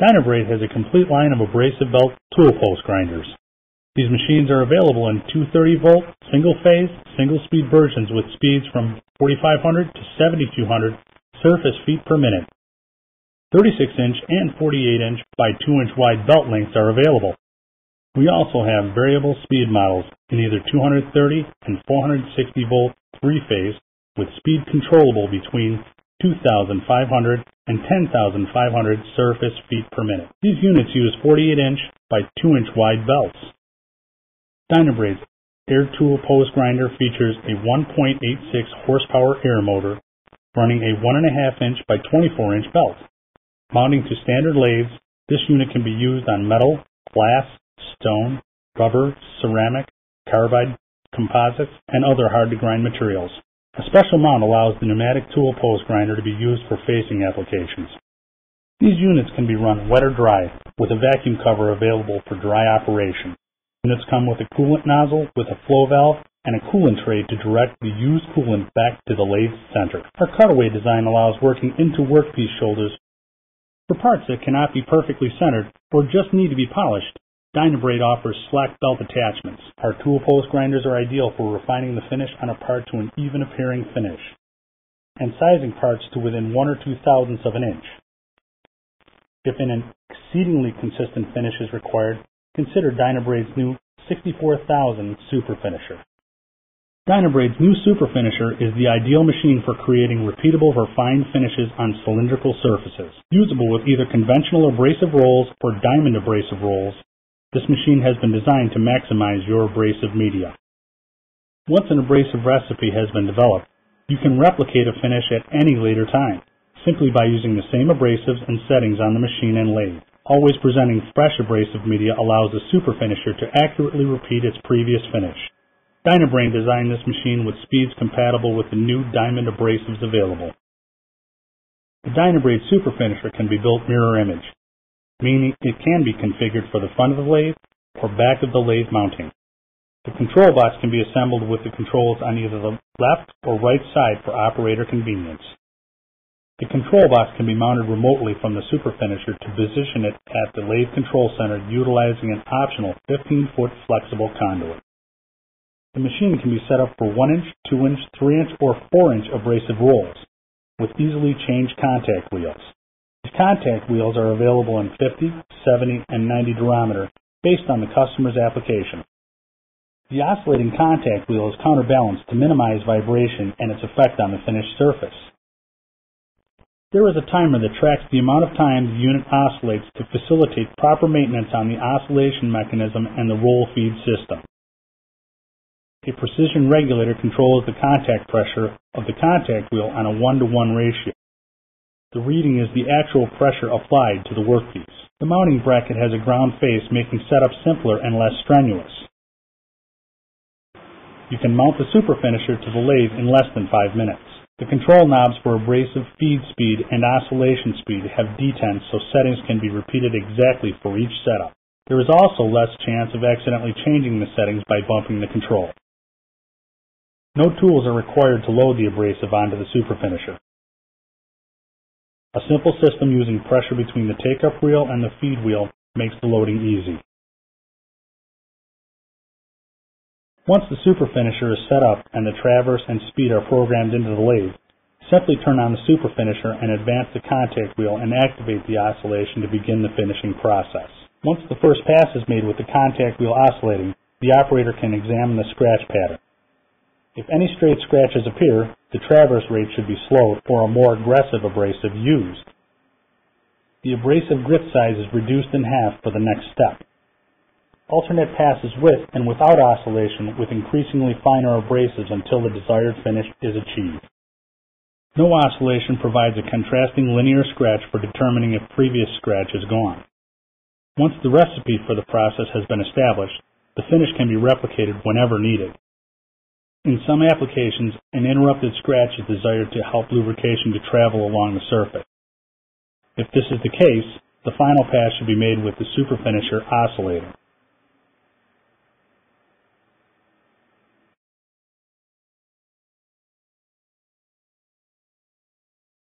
Dynabrade has a complete line of abrasive belt tool post grinders. These machines are available in 230-volt, single-phase, single-speed versions with speeds from 4,500 to 7,200 surface feet per minute. 36-inch and 48-inch by 2-inch wide belt lengths are available. We also have variable speed models in either 230 and 460-volt three-phase with speed controllable between 2,500 and 10,500 surface feet per minute. These units use 48-inch by 2-inch wide belts. Dynabrade's air tool post grinder features a 1.86 horsepower air motor running a 1.5 inch by 24 inch belt. Mounting to standard lathes, this unit can be used on metal, glass, stone, rubber, ceramic, carbide, composites, and other hard to grind materials. A special mount allows the pneumatic tool post grinder to be used for facing applications. These units can be run wet or dry, with a vacuum cover available for dry operation. Units come with a coolant nozzle with a flow valve and a coolant tray to direct the used coolant back to the lathe center. Our cutaway design allows working into workpiece shoulders. For parts that cannot be perfectly centered or just need to be polished, Dynabrade offers slack belt attachments. Our tool post grinders are ideal for refining the finish on a part to an even appearing finish and sizing parts to within 1 or 2 thousandths of an inch. If an exceedingly consistent finish is required, consider Dynabrade's new 64,000 Superfinisher. Dynabrade's new Superfinisher is the ideal machine for creating repeatable, refined finishes on cylindrical surfaces. Usable with either conventional abrasive rolls or diamond abrasive rolls, this machine has been designed to maximize your abrasive media. Once an abrasive recipe has been developed, you can replicate a finish at any later time, simply by using the same abrasives and settings on the machine and lathe. Always presenting fresh abrasive media allows the Superfinisher to accurately repeat its previous finish. Dynabrade designed this machine with speeds compatible with the new diamond abrasives available. The Dynabrade Superfinisher can be built mirror image, meaning it can be configured for the front of the lathe or back of the lathe mounting. The control box can be assembled with the controls on either the left or right side for operator convenience. The control box can be mounted remotely from the Superfinisher to position it at the lathe control center utilizing an optional 15-foot flexible conduit. The machine can be set up for 1-inch, 2-inch, 3-inch, or 4-inch abrasive rolls with easily changed contact wheels. These contact wheels are available in 50, 70, and 90 durometer based on the customer's application. The oscillating contact wheel is counterbalanced to minimize vibration and its effect on the finished surface. There is a timer that tracks the amount of time the unit oscillates to facilitate proper maintenance on the oscillation mechanism and the roll feed system. A precision regulator controls the contact pressure of the contact wheel on a 1-to-1 ratio. The reading is the actual pressure applied to the workpiece. The mounting bracket has a ground face, making setup simpler and less strenuous. You can mount the Superfinisher to the lathe in less than 5 minutes. The control knobs for abrasive feed speed and oscillation speed have detents, so settings can be repeated exactly for each setup. There is also less chance of accidentally changing the settings by bumping the control. No tools are required to load the abrasive onto the Superfinisher. A simple system using pressure between the take-up wheel and the feed wheel makes the loading easy. Once the Superfinisher is set up and the traverse and speed are programmed into the lathe, simply turn on the Superfinisher and advance the contact wheel and activate the oscillation to begin the finishing process. Once the first pass is made with the contact wheel oscillating, the operator can examine the scratch pattern. If any straight scratches appear, the traverse rate should be slowed or a more aggressive abrasive used. The abrasive grit size is reduced in half for the next step. Alternate passes with and without oscillation with increasingly finer abrasives until the desired finish is achieved. No oscillation provides a contrasting linear scratch for determining if previous scratch is gone. Once the recipe for the process has been established, the finish can be replicated whenever needed. In some applications, an interrupted scratch is desired to help lubrication to travel along the surface. If this is the case, the final pass should be made with the Superfinisher oscillator.